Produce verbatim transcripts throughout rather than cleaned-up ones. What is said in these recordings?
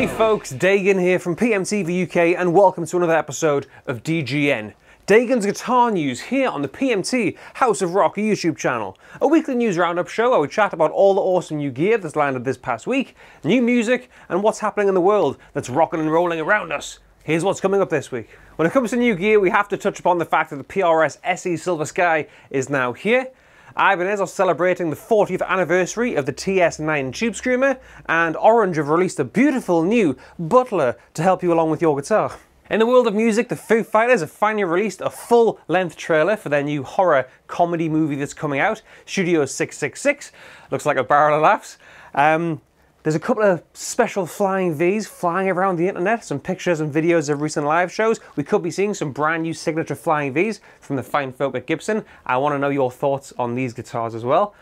Hey folks, Dagan here from P M T V U K and welcome to another episode of D G N. Dagan's guitar news here on the P M T House of Rock YouTube channel. A weekly news roundup show where we chat about all the awesome new gear that's landed this past week, new music and what's happening in the world that's rocking and rolling around us. Here's what's coming up this week. When it comes to new gear, we have to touch upon the fact that the P R S S E Silver Sky is now here. Ibanez are celebrating the fortieth anniversary of the T S nine Tubescreamer, and Orange have released a beautiful new Butler to help you along with your guitar. In the world of music, the Foo Fighters have finally released a full-length trailer for their new horror comedy movie that's coming out, Studio six six six. Looks like a barrel of laughs. Um, There's a couple of special Flying Vs flying around the internet, some pictures and videos of recent live shows. We could be seeing some brand new signature Flying Vs from the fine folk at Gibson. I want to know your thoughts on these guitars as well.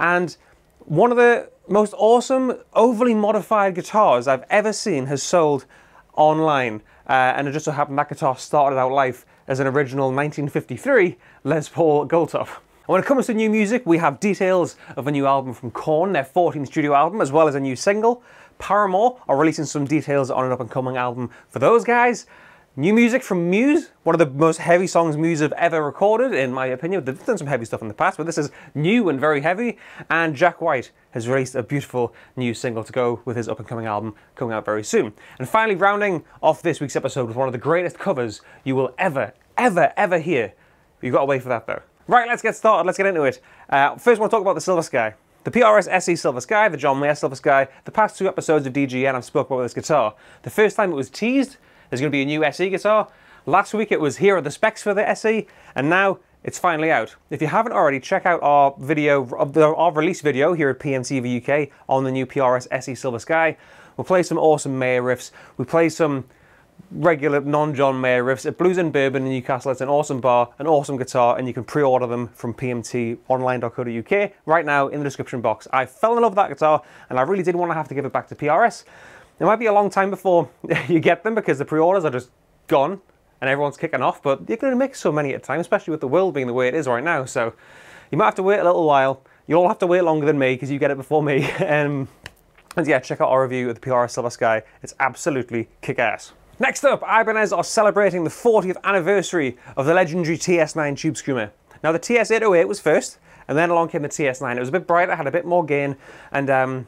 And one of the most awesome, overly modified guitars I've ever seen has sold online. Uh, and it just so happened that guitar started out life as an original nineteen fifty-three Les Paul Goldtop. When it comes to new music, we have details of a new album from Korn, their fourteenth studio album, as well as a new single. Paramore are releasing some details on an up-and-coming album for those guys. New music from Muse, one of the most heavy songs Muse have ever recorded, in my opinion. They've done some heavy stuff in the past, but this is new and very heavy. And Jack White has released a beautiful new single to go with his up-and-coming album coming out very soon. And finally, rounding off this week's episode with one of the greatest covers you will ever, ever, ever hear. You've got to wait for that, though. Right, let's get started, let's get into it. Uh, first, I want to talk about the Silver Sky. The P R S S E Silver Sky, the John Mayer Silver Sky, the past two episodes of D G N I've spoken about this guitar. The first time it was teased, there's going to be a new S E guitar. Last week it was, here are the specs for the S E, and now it's finally out. If you haven't already, check out our video, our release video here at P M T V U K on the new P R S S E Silver Sky. We'll play some awesome Mayer riffs, we play some regular non-John Mayer riffs at Blues and Bourbon in Newcastle. It's an awesome bar, an awesome guitar, and you can pre-order them from P M T online dot co dot U K right now in the description box. I fell in love with that guitar and I really did want to have to give it back to P R S. It might be a long time before you get them because the pre-orders are just gone and everyone's kicking off, but you can make so many at a time, especially with the world being the way it is right now. So you might have to wait a little while. You'll have to wait longer than me because you get it before me. um, and yeah, check out our review of the P R S Silver Sky. It's absolutely kick-ass. Next up, Ibanez are celebrating the fortieth anniversary of the legendary T S nine Tubescreamer. Now the T S eight oh eight was first, and then along came the T S nine. It was a bit brighter, had a bit more gain, and um,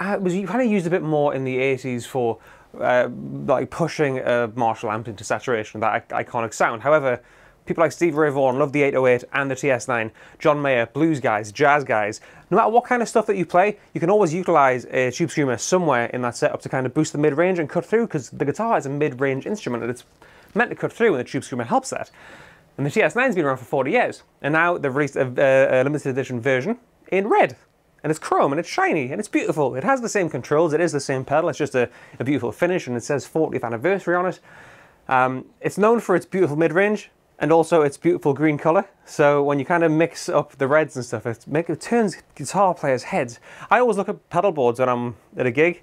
it was kind of used a bit more in the eighties for uh, like pushing a Marshall amp into saturation, that iconic sound. However, people like Steve Ray Vaughan love the eight oh eight and the T S nine, John Mayer, blues guys, jazz guys. No matter what kind of stuff that you play, you can always utilise a Tubescreamer somewhere in that setup to kind of boost the mid-range and cut through, because the guitar is a mid-range instrument and it's meant to cut through, and the Tubescreamer helps that. And the T S nine's been around for forty years, and now they've released a, a, a limited edition version in red. And it's chrome, and it's shiny, and it's beautiful. It has the same controls, it is the same pedal, it's just a, a beautiful finish, and it says fortieth anniversary on it. Um, it's known for its beautiful mid-range, and also it's beautiful green colour, so when you kind of mix up the reds and stuff, it, make, it turns guitar players' heads. I always look at pedal boards when I'm at a gig,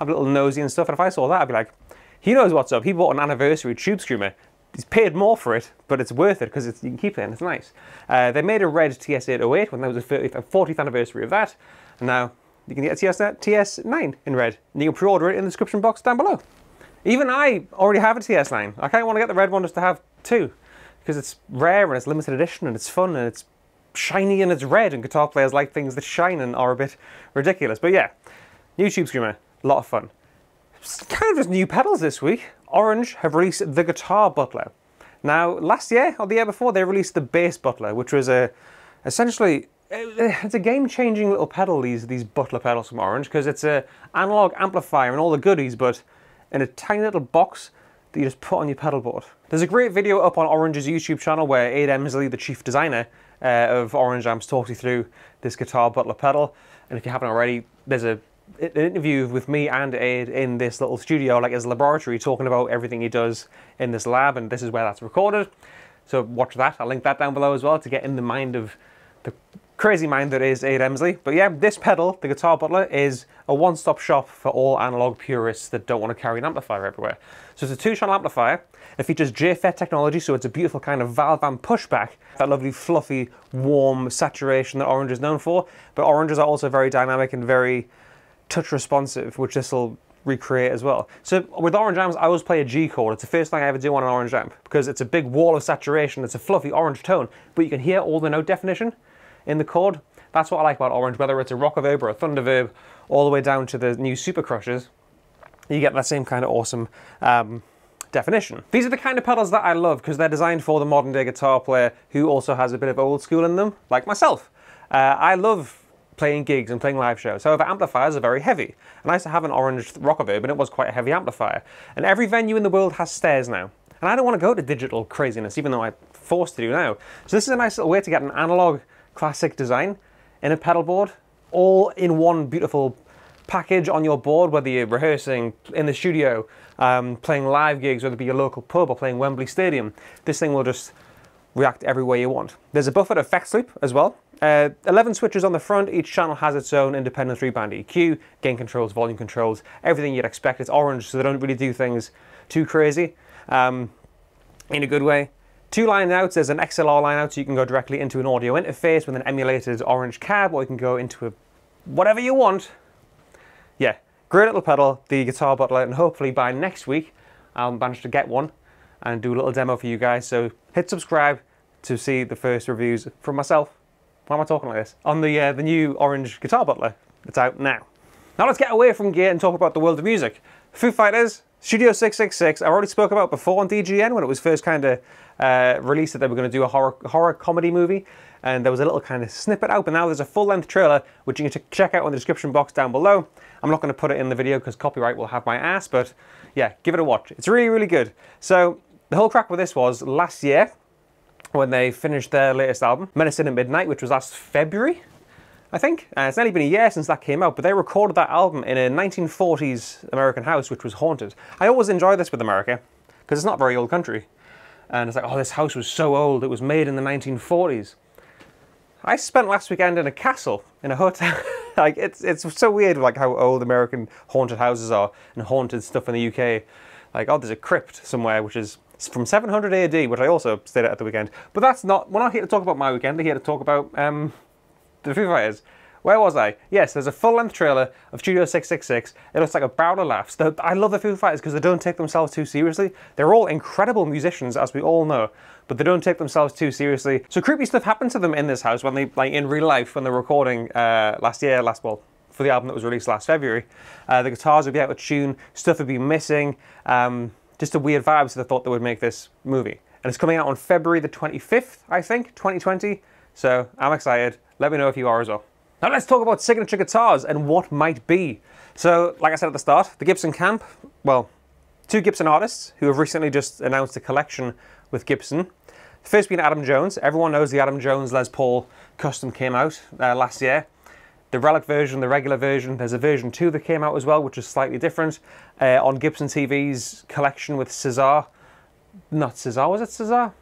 I'm a little nosy and stuff, and if I saw that, I'd be like, he knows what's up, he bought an anniversary Tubescreamer. He's paid more for it, but it's worth it, because you can keep it and it's nice. Uh, they made a red T S eight oh eight when that was the fortieth anniversary of that, and now you can get a T S nine in red, and you can pre-order it in the description box down below. Even I already have a T S nine, I kind of want to get the red one just to have two. Because it's rare and it's limited edition and it's fun and it's shiny and it's red, and guitar players like things that shine and are a bit ridiculous. But yeah, new Tubescreamer, a lot of fun. It's kind of just new pedals this week. Orange have released the Guitar Butler. Now last year or the year before they released the Bass Butler, which was a essentially it's a game-changing little pedal. These these Butler pedals from Orange, because it's a analog amplifier and all the goodies, but in a tiny little box that you just put on your pedal board. There's a great video up on Orange's YouTube channel where Aid Emsley, the chief designer uh, of Orange Amps, talks you through this Guitar Butler pedal. And if you haven't already, there's a, an interview with me and Aid in this little studio, like his laboratory, talking about everything he does in this lab, and this is where that's recorded. So watch that, I'll link that down below as well to get in the mind of the crazy mind that is Aid Emsley. But yeah, this pedal, the Guitar Butler, is a one-stop shop for all analog purists that don't want to carry an amplifier everywhere. So it's a two-channel amplifier. It features J F E T technology, so it's a beautiful kind of valve amp pushback, that lovely fluffy, warm saturation that Orange is known for. But Oranges are also very dynamic and very touch responsive, which this will recreate as well. So with orange amps, I always play a G chord. It's the first thing I ever do on an orange amp because it's a big wall of saturation. It's a fluffy orange tone, but you can hear all the note definition in the chord. That's what I like about orange, whether it's a Rock-a-Verb or a Thunder-Verb, all the way down to the new Super Crushers, you get that same kind of awesome um, definition. These are the kind of pedals that I love because they're designed for the modern day guitar player who also has a bit of old school in them, like myself. Uh, I love playing gigs and playing live shows. However, amplifiers are very heavy. And I used to have an orange Rock-a-Verb and it was quite a heavy amplifier. And every venue in the world has stairs now. And I don't want to go to digital craziness, even though I'm forced to do now. So this is a nice little way to get an analog classic design in a pedal board, all in one beautiful package on your board, whether you're rehearsing in the studio, um, playing live gigs, whether it be your local pub or playing Wembley Stadium. This thing will just react every way you want. There's a buffered effects loop as well. Uh, eleven switches on the front, each channel has its own independent three-band E Q, gain controls, volume controls, everything you'd expect. It's orange, so they don't really do things too crazy, um, in a good way. Two line outs, there's an X L R line out, so you can go directly into an audio interface with an emulated orange cab, or you can go into a whatever you want. Yeah, great little pedal, the Guitar Butler, and hopefully by next week I'll manage to get one and do a little demo for you guys. So hit subscribe to see the first reviews from myself. Why am I talking like this? On the, uh, the new orange Guitar Butler. It's out now. Now let's get away from gear and talk about the world of music. Foo Fighters, Studio six six six, I already spoke about before on D G N when it was first kind of uh, released that they were going to do a horror, horror comedy movie, and there was a little kind of snippet out, but now there's a full-length trailer which you can check out on the description box down below. I'm not going to put it in the video because copyright will have my ass, but yeah, give it a watch. It's really, really good. So the whole crack with this was last year when they finished their latest album, Medicine at Midnight, which was last February, I think. Uh, it's nearly been a year since that came out, but they recorded that album in a nineteen forties American house, which was haunted. I always enjoy this with America, because it's not a very old country. And it's like, oh, this house was so old, it was made in the nineteen forties. I spent last weekend in a castle, in a hotel. Like, it's, it's so weird, like, how old American haunted houses are, and haunted stuff in the U K. Like, oh, there's a crypt somewhere, which is from seven hundred A D, which I also stayed at at the weekend. But that's not, we're not here to talk about my weekend, we're here to talk about, um... the Foo Fighters. Where was I? Yes, there's a full-length trailer of Studio six six six. It looks like a barrel of laughs. They're, I love the Foo Fighters because they don't take themselves too seriously. They're all incredible musicians, as we all know, but they don't take themselves too seriously. So creepy stuff happened to them in this house when they, like in real life, when they're recording uh, last year, last well, for the album that was released last February. Uh, the guitars would be out of tune, stuff would be missing, um, just a weird vibe. So they thought they would make this movie, and it's coming out on February the twenty-fifth, I think, twenty twenty. So I'm excited. Let me know if you are as well. Now let's talk about signature guitars and what might be. So, like I said at the start, the Gibson camp, well, two Gibson artists who have recently just announced a collection with Gibson. The first being Adam Jones. Everyone knows the Adam Jones Les Paul Custom came out uh, last year. The Relic version, the regular version, there's a version two that came out as well, which is slightly different, uh, on Gibson T V's collection with Cesar. Not Cesar, was it Cesar?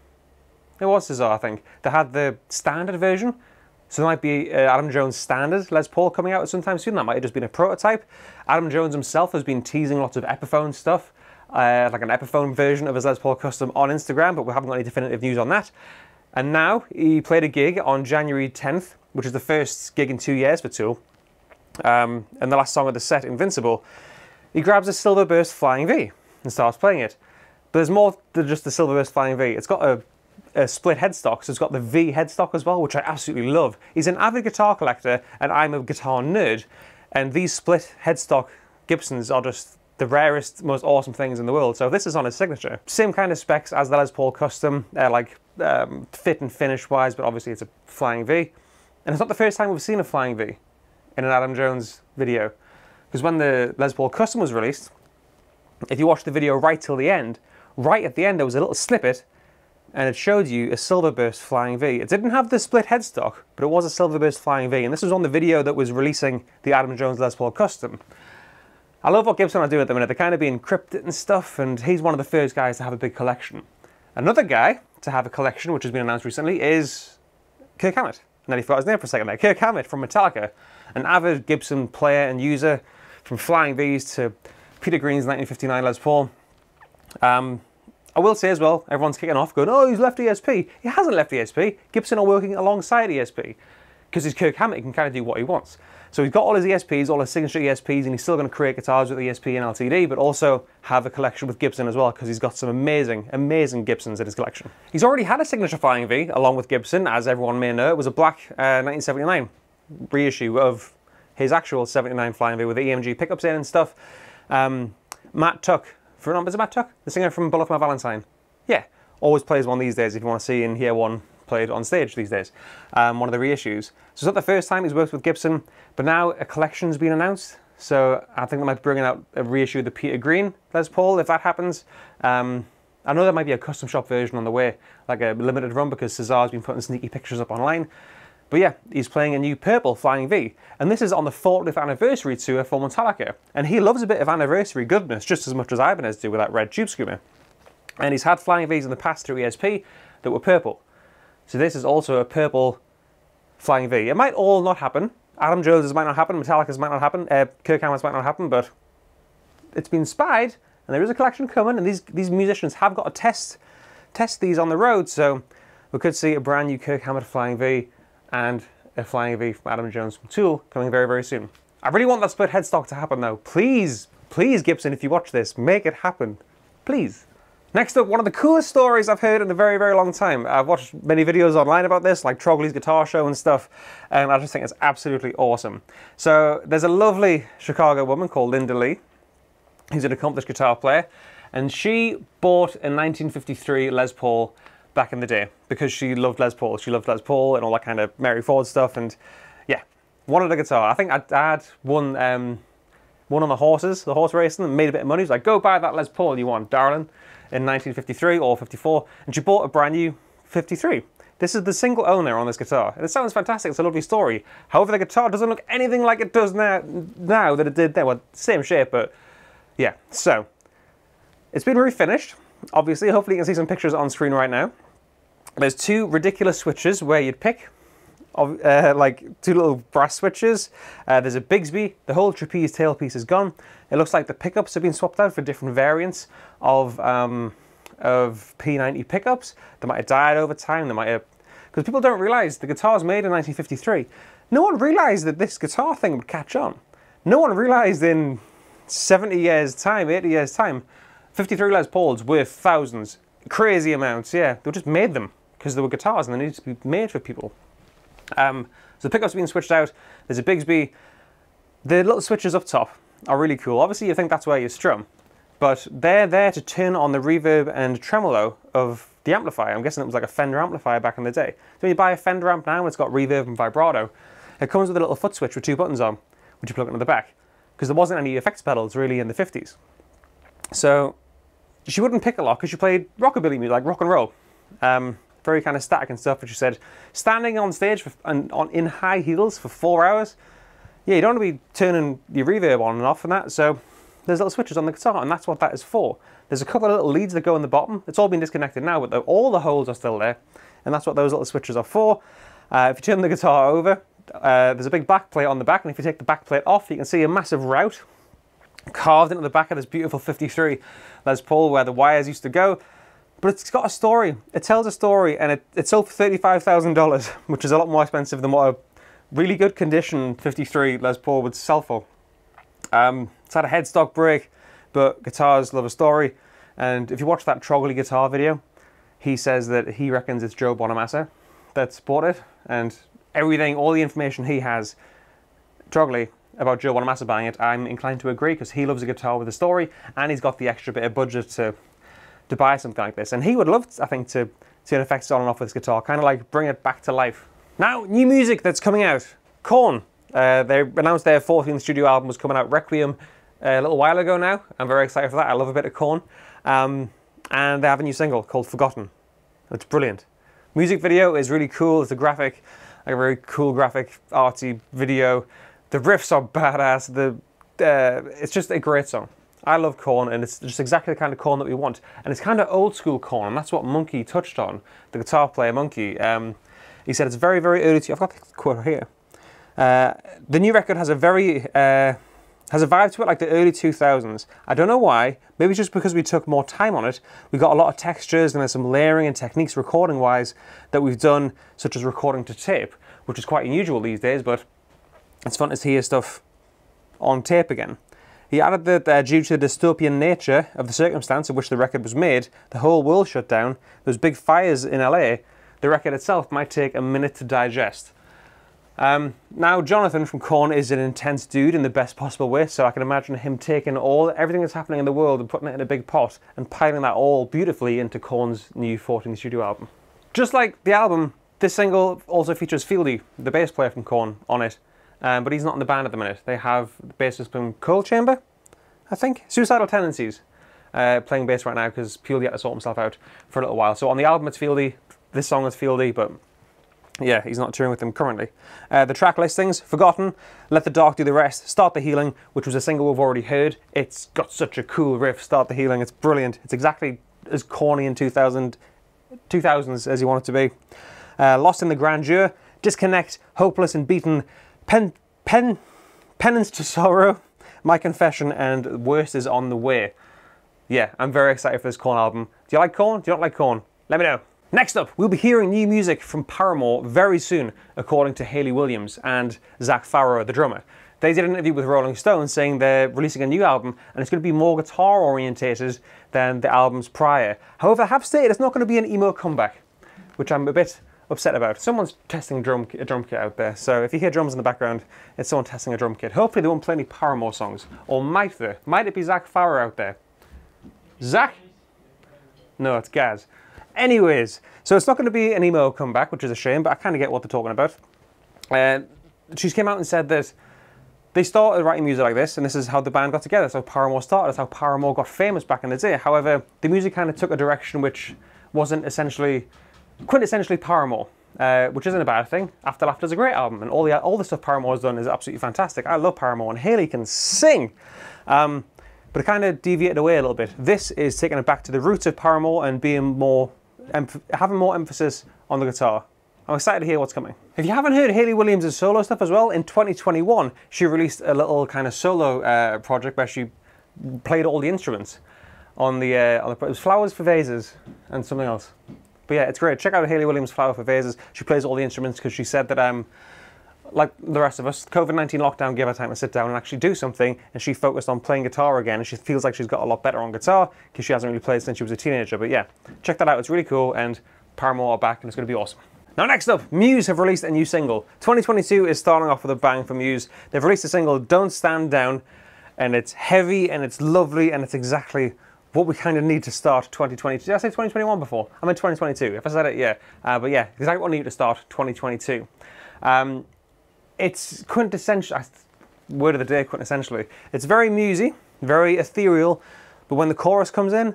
It was Cesar, I think. They had the standard version. So there might be uh, Adam Jones standard Les Paul coming out sometime soon. That might have just been a prototype. Adam Jones himself has been teasing lots of Epiphone stuff, uh, like an Epiphone version of his Les Paul Custom on Instagram, but we haven't got any definitive news on that. And now he played a gig on January tenth, which is the first gig in two years for Tool, um, and the last song of the set, Invincible. He grabs a Silverburst Flying V and starts playing it. But there's more than just the Silverburst Flying V. It's got a A split headstock, so it's got the V headstock as well, which I absolutely love. He's an avid guitar collector and I'm a guitar nerd, and these split headstock Gibsons are just the rarest, most awesome things in the world. So this is on his signature. Same kind of specs as the Les Paul Custom, uh, like um, fit and finish wise, but obviously it's a Flying V. And it's not the first time we've seen a Flying V in an Adam Jones video, because when the Les Paul Custom was released, if you watch the video right till the end, right at the end there was a little snippet and it showed you a Silverburst Flying V. It didn't have the split headstock, but it was a Silverburst Flying V, and this was on the video that was releasing the Adam Jones Les Paul Custom. I love what Gibson are doing at the minute. They're kind of being cryptic and stuff, and he's one of the first guys to have a big collection. Another guy to have a collection, which has been announced recently, is Kirk Hammett. I nearly forgot his name for a second there. Kirk Hammett from Metallica, an avid Gibson player and user, from Flying Vs to Peter Green's nineteen fifty-nine Les Paul. Um, I will say as well, everyone's kicking off going, oh, he's left E S P. He hasn't left E S P. Gibson are working alongside E S P. because he's Kirk Hammett, he can kind of do what he wants. So he's got all his E S Ps, all his signature E S Ps, and he's still going to create guitars with E S P and L T D, but also have a collection with Gibson as well, because he's got some amazing, amazing Gibsons in his collection. He's already had a signature Flying V, along with Gibson, as everyone may know. It was a black uh, nineteen seventy-nine reissue of his actual seventy-nine Flying V with the E M G pickups in and stuff. Um, Matt Tuck, from, is it Matt Tuck? The singer from Bullock My Valentine. Yeah, always plays one these days if you want to see and hear one played on stage these days, um, one of the reissues. So it's not the first time he's worked with Gibson, but now a collection's been announced, so I think they might be bringing out a reissue of the Peter Green Les Paul, if that happens. Um, I know there might be a custom shop version on the way, like a limited run, because Cesar's been putting sneaky pictures up online. But yeah, he's playing a new purple Flying V, and this is on the fortieth anniversary tour for Metallica, and he loves a bit of anniversary goodness just as much as Ibanez do with that red Tubescreamer. And he's had Flying Vs in the past through E S P that were purple. So this is also a purple Flying V. It might all not happen. Adam Jones' might not happen, Metallica's might not happen, uh, Kirk Hammett's might not happen, but it's been spied, and there is a collection coming, and these, these musicians have got to test, test these on the road, so we could see a brand new Kirk Hammett Flying V and a Flying V from Adam Jones from Tool coming very, very soon. I really want that split headstock to happen, though. Please, please, Gibson, if you watch this, make it happen. Please. Next up, one of the coolest stories I've heard in a very, very long time. I've watched many videos online about this, like Trogly's Guitar Show and stuff, and I just think it's absolutely awesome. So there's a lovely Chicago woman called Linda Lee, who's an accomplished guitar player, and she bought a nineteen fifty-three Les Paul back in the day because she loved Les Paul. She loved Les Paul and all that kind of Mary Ford stuff, and yeah, wanted a guitar. I think I had one, um, one on the horses, the horse racing, and made a bit of money. She's like, go buy that Les Paul you want, darling. In nineteen fifty-three or fifty-four, and she bought a brand new fifty-three. This is the single owner on this guitar, and it sounds fantastic. It's a lovely story. However, the guitar doesn't look anything like it does now, now that it did then. Well, same shape, but yeah. So it's been refinished, obviously. Hopefully you can see some pictures on screen right now. There's two ridiculous switches where you'd pick, uh, like two little brass switches. Uh, there's a Bigsby. The whole trapeze tailpiece is gone. It looks like the pickups have been swapped out for different variants of um, of P ninety pickups. They might have died over time. They might have, because people don't realise the guitar's made in nineteen fifty-three. No one realised that this guitar thing would catch on. No one realised in seventy years' time, eighty years' time, fifty-three Les Pauls were thousands, crazy amounts. Yeah, they just made them because they were guitars and they needed to be made for people. Um, so the pickups have been switched out. There's a Bigsby. The little switches up top are really cool. Obviously, you think that's where you strum, but they're there to turn on the reverb and tremolo of the amplifier. I'm guessing it was like a Fender amplifier back in the day. So when you buy a Fender amp now, it's got reverb and vibrato. It comes with a little foot switch with two buttons on, which you plug into the back, because there wasn't any effects pedals really in the fifties. So she wouldn't pick a lot because she played rockabilly music, like rock and roll. Um, very kind of static and stuff, but she said, standing on stage for, and on in high heels for four hours, yeah, you don't want to be turning your reverb on and off and that, so there's little switches on the guitar, and that's what that is for. There's a couple of little leads that go in the bottom. It's all been disconnected now, but all the holes are still there, and that's what those little switches are for. Uh, if you turn the guitar over, uh, there's a big back plate on the back, and if you take the back plate off, you can see a massive route carved into the back of this beautiful fifty-three Les Paul where the wires used to go. But it's got a story. It tells a story, and it, it sold for thirty-five thousand dollars, which is a lot more expensive than what a really good condition fifty-three Les Paul would sell for. Um, it's had a headstock break, but guitars love a story. And if you watch that Trogly guitar video, he says that he reckons it's Joe Bonamassa that's bought it, and everything, all the information he has, Trogly, about Joe Bonamassa buying it, I'm inclined to agree, because he loves a guitar with a story, and he's got the extra bit of budget to to buy something like this. And he would love, I think, to turn effects on and off with his guitar, kind of like bring it back to life. Now, new music that's coming out. Korn. Uh, they announced their fourteenth studio album was coming out, Requiem, a little while ago now. I'm very excited for that. I love a bit of Korn. Um, and they have a new single called Forgotten. It's brilliant. Music video is really cool. It's a graphic, like a very cool graphic, arty video. The riffs are badass. The uh, it's just a great song. I love Korn, and it's just exactly the kind of Korn that we want. And it's kind of old school Korn, and that's what Monkey touched on, the guitar player Monkey. Um, he said it's very, very early to, I've got the quote here. Uh, the new record has a very, uh, has a vibe to it like the early two thousands. I don't know why, maybe it's just because we took more time on it. We got a lot of textures, and there's some layering and techniques recording-wise that we've done, such as recording to tape, which is quite unusual these days, but it's fun to hear stuff on tape again. He added that uh, due to the dystopian nature of the circumstance in which the record was made, the whole world shut down, there was big fires in L A, the record itself might take a minute to digest. Um, now Jonathan from Korn is an intense dude in the best possible way, so I can imagine him taking all everything that's happening in the world and putting it in a big pot and piling that all beautifully into Korn's new fourteenth studio album. Just like the album, this single also features Fieldy, the bass player from Korn, on it. Um, but he's not in the band at the minute. They have the bassist from Coal Chamber, I think? Suicidal Tendencies, uh, playing bass right now because Fieldy had to sort himself out for a little while. So on the album it's Fieldy, this song is Fieldy, but yeah, he's not touring with them currently. Uh, the track listings, Forgotten, Let the Dark Do the Rest, Start the Healing, which was a single we've already heard. It's got such a cool riff, Start the Healing, it's brilliant. It's exactly as corny in two thousands as you want it to be. Uh, Lost in the Grandeur, Disconnect, Hopeless and Beaten, Pen, pen, Penance to Sorrow, My Confession, and Worst is on the Way. Yeah, I'm very excited for this Korn album. Do you like Korn? Do you not like Korn? Let me know. Next up, we'll be hearing new music from Paramore very soon, according to Hayley Williams and Zac Farro, the drummer. They did an interview with Rolling Stone saying they're releasing a new album and it's going to be more guitar orientated than the albums prior. However, I have stated it's not going to be an emo comeback, which I'm a bit upset about. Someone's testing drum, a drum kit out there, so if you hear drums in the background, it's someone testing a drum kit. Hopefully they won't play any Paramore songs. Or might they? Might it be Zac Farro out there? Zac? No, it's Gaz. Anyways, so it's not going to be an emo comeback, which is a shame, but I kind of get what they're talking about. Uh, she came out and said that they started writing music like this, and this is how the band got together. That's how Paramore started, that's how Paramore got famous back in the day. However, the music kind of took a direction which wasn't essentially quintessentially Paramore, uh, which isn't a bad thing. After Laughter is a great album, and all the all the stuff Paramore has done is absolutely fantastic. I love Paramore, and Hayley can sing, um, but it kind of deviated away a little bit. This is taking it back to the roots of Paramore and being more having more emphasis on the guitar. I'm excited to hear what's coming. If you haven't heard Hayley Williams' solo stuff as well, in twenty twenty-one she released a little kind of solo uh, project where she played all the instruments on the uh, on the it was Flowers for Vases and something else. But yeah, it's great. Check out Hayley Williams' Flower for Vases. She plays all the instruments because she said that, um, like the rest of us, COVID nineteen lockdown gave her time to sit down and actually do something, and she focused on playing guitar again, and she feels like she's got a lot better on guitar because she hasn't really played since she was a teenager. But yeah, check that out. It's really cool, and Paramore are back, and it's going to be awesome. Now next up, Muse have released a new single. twenty twenty-two is starting off with a bang for Muse. They've released a single, Don't Stand Down, and it's heavy, and it's lovely, and it's exactly what we kind of need to start twenty twenty-two. Did I say twenty twenty-one before? I meant twenty twenty-two. If I said it, yeah. Uh, but yeah, exactly what we need to start twenty twenty-two. Um, it's quintessential, word of the day, quintessentially. It's very musy, very ethereal, but when the chorus comes in,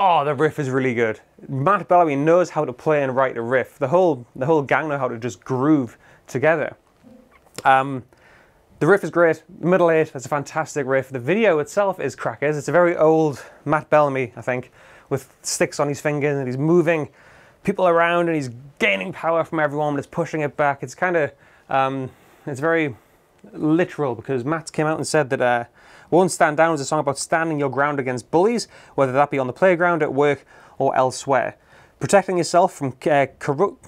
oh, the riff is really good. Matt Bellamy knows how to play and write a riff. The whole, the whole gang know how to just groove together. Um, The riff is great, middle eight, that's a fantastic riff. The video itself is crackers. It's a very old Matt Bellamy, I think, with sticks on his fingers and he's moving people around and he's gaining power from everyone, but it's pushing it back. It's kind of, um, it's very literal because Matt came out and said that uh, Won't Stand Down is a song about standing your ground against bullies, whether that be on the playground, at work, or elsewhere. Protecting yourself from uh, corrupt...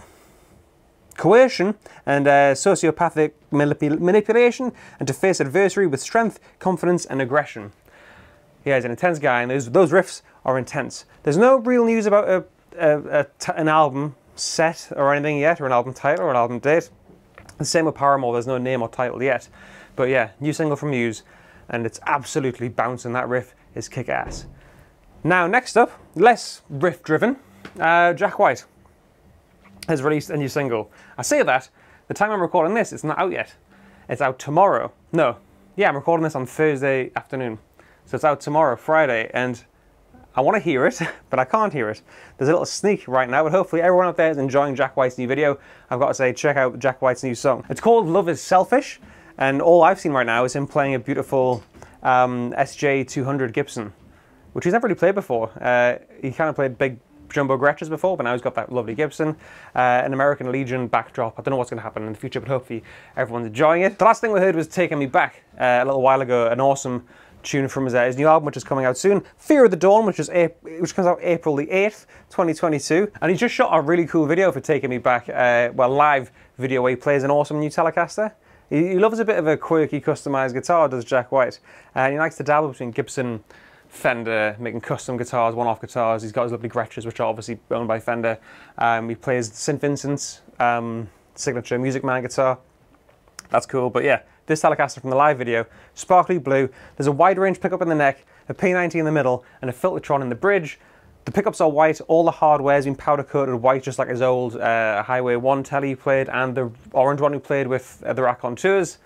coercion and uh, sociopathic manip manipulation, and to face adversary with strength, confidence, and aggression. Yeah, he's an intense guy, and those, those riffs are intense. There's no real news about a, a, a t an album set or anything yet, or an album title or an album date. The same with Paramore, there's no name or title yet. But yeah, new single from Muse, and it's absolutely bouncing. That riff is kick-ass. Now, next up, less riff-driven, uh, Jack White has released a new single. I say that, the time I'm recording this, it's not out yet. It's out tomorrow. No, yeah, I'm recording this on Thursday afternoon. So it's out tomorrow, Friday, and I want to hear it, but I can't hear it. There's a little sneak right now, but hopefully everyone out there is enjoying Jack White's new video. I've got to say, check out Jack White's new song. It's called Love is Selfish, and all I've seen right now is him playing a beautiful um, S J two hundred Gibson, which he's never really played before. Uh, he kind of played big Jumbo Gretches before, but now he's got that lovely Gibson, uh, an American Legion backdrop. I don't know what's going to happen in the future, but hopefully everyone's enjoying it. The last thing we heard was Taking Me Back uh, a little while ago, an awesome tune from his, his new album, which is coming out soon, Fear of the Dawn, which is which comes out April the eighth, twenty twenty-two. And he just shot a really cool video for Taking Me Back, uh, well, live video where he plays an awesome new Telecaster. He, he loves a bit of a quirky, customized guitar, does Jack White. And he likes to dabble between Gibson, Fender, making custom guitars, one-off guitars. He's got his lovely Gretsch's, which are obviously owned by Fender. Um, he plays Saint Vincent's um, signature Music Man guitar. That's cool, but yeah, this Telecaster from the live video, sparkly blue, there's a wide range pickup in the neck, a P ninety in the middle, and a Filtertron in the bridge. The pickups are white, all the hardware has been powder coated white, just like his old uh, Highway one Tele he played, and the orange one he played with uh, the Raconteurs.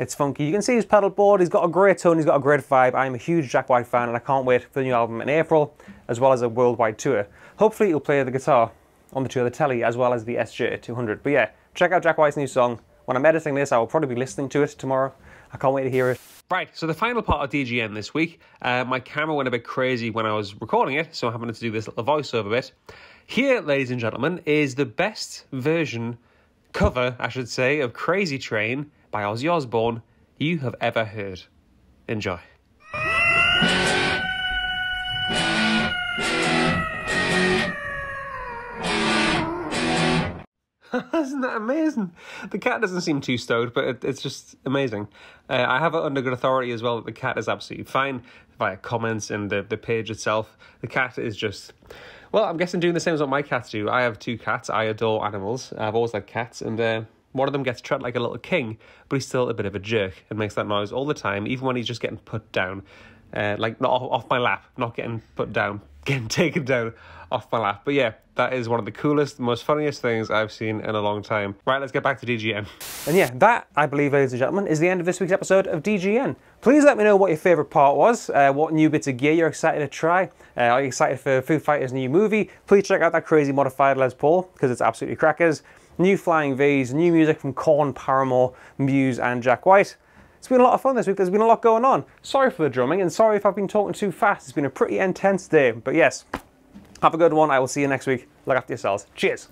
It's funky. You can see his pedal board, he's got a great tone, he's got a great vibe. I'm a huge Jack White fan and I can't wait for the new album in April, as well as a worldwide tour. Hopefully he'll play the guitar on the tour of the Tele, as well as the S J two hundred. But yeah, check out Jack White's new song. When I'm editing this, I will probably be listening to it tomorrow. I can't wait to hear it. Right, so the final part of D G N this week, uh, my camera went a bit crazy when I was recording it, so I'm having to do this little voiceover bit. Here, ladies and gentlemen, is the best version, cover, I should say, of Crazy Train by Ozzy Osbourne you have ever heard. Enjoy. Isn't that amazing? The cat doesn't seem too stowed, but it, it's just amazing. Uh, I have it under good authority as well that the cat is absolutely fine via comments and the, the page itself. The cat is just... Well, I'm guessing doing the same as what my cats do. I have two cats. I adore animals. I've always liked cats, and uh, one of them gets treated like a little king, but he's still a bit of a jerk and makes that noise all the time, even when he's just getting put down. Uh, like, not off, off my lap, not getting put down, getting taken down off my lap. But yeah, that is one of the coolest, most funniest things I've seen in a long time. Right, let's get back to D G N. And yeah, that, I believe, ladies and gentlemen, is the end of this week's episode of D G N. Please let me know what your favourite part was, uh, what new bits of gear you're excited to try. Uh, are you excited for Foo Fighters' new movie? Please check out that crazy modified Les Paul, because it's absolutely crackers. New Flying V's, new music from Korn, Paramore, Muse and Jack White. It's been a lot of fun this week, there's been a lot going on. Sorry for the drumming, and sorry if I've been talking too fast. It's been a pretty intense day, but yes, have a good one. I will see you next week. Look after yourselves. Cheers.